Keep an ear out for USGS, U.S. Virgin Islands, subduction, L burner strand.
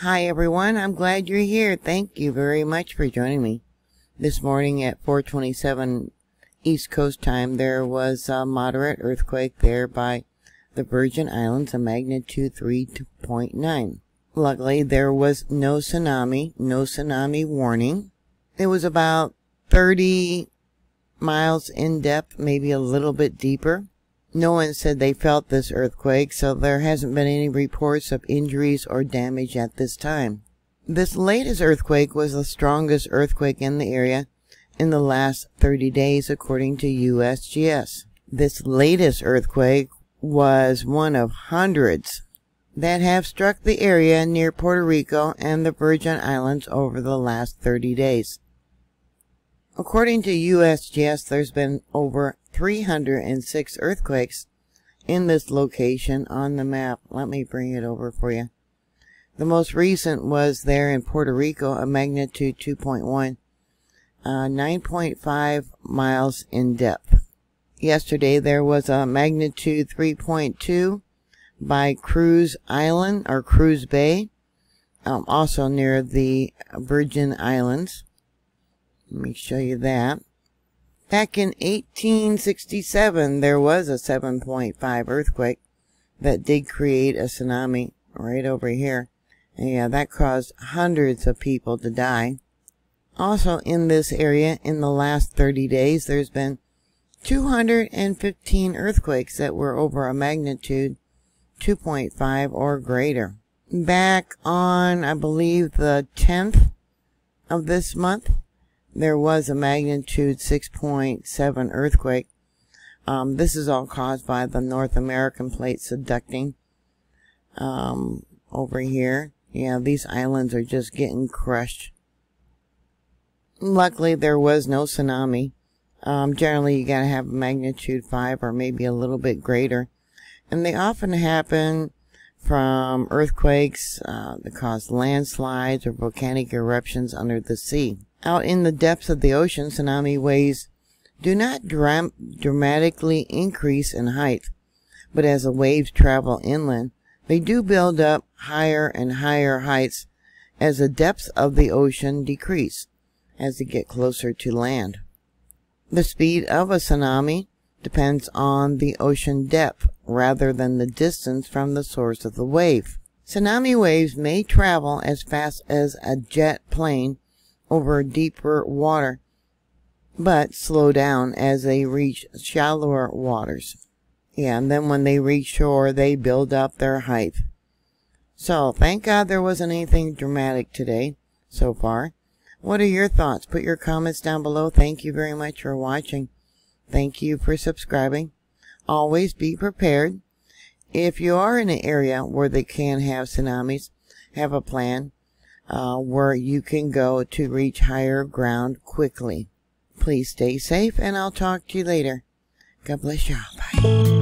Hi everyone, I'm glad you're here. Thank you very much for joining me. This morning at 4:27 East Coast time, there was a moderate earthquake there by the Virgin Islands, a magnitude 3.9. Luckily, there was no tsunami warning. It was about 30 miles in depth, maybe a little bit deeper. No one said they felt this earthquake, so there hasn't been any reports of injuries or damage at this time. This latest earthquake was the strongest earthquake in the area in the last 30 days, according to USGS. This latest earthquake was one of hundreds that have struck the area near Puerto Rico and the Virgin Islands over the last 30 days. According to USGS, there's been over 306 earthquakes in this location on the map. Let me bring it over for you. The most recent was there in Puerto Rico, a magnitude 2.1, 9.5 miles in depth. Yesterday there was a magnitude 3.2 by Cruz Island or Cruz Bay, also near the Virgin Islands. Let me show you that. Back in 1867, there was a 7.5 earthquake that did create a tsunami right over here. And yeah, that caused hundreds of people to die. Also in this area, in the last 30 days, there's been 215 earthquakes that were over a magnitude 2.5 or greater. Back on, I believe, the 10th of this month, there was a magnitude 6.7 earthquake. This is all caused by the North American plate subducting over here. Yeah, these islands are just getting crushed. Luckily, there was no tsunami. Generally, you got to have magnitude 5 or maybe a little bit greater. And they often happen from earthquakes that cause landslides or volcanic eruptions under the sea. Out in the depths of the ocean, tsunami waves do not dramatically increase in height, but as the waves travel inland, they do build up higher and higher heights as the depths of the ocean decrease as they get closer to land. The speed of a tsunami depends on the ocean depth rather than the distance from the source of the wave. Tsunami waves may travel as fast as a jet plane over deeper water, but slow down as they reach shallower waters. Yeah, and then when they reach shore, they build up their height. So thank God there wasn't anything dramatic today so far. What are your thoughts? Put your comments down below. Thank you very much for watching. Thank you for subscribing. Always be prepared. If you are in an area where they can have tsunamis, have a plan where you can go to reach higher ground quickly. Please stay safe, and I'll talk to you later. God bless y'all. Bye.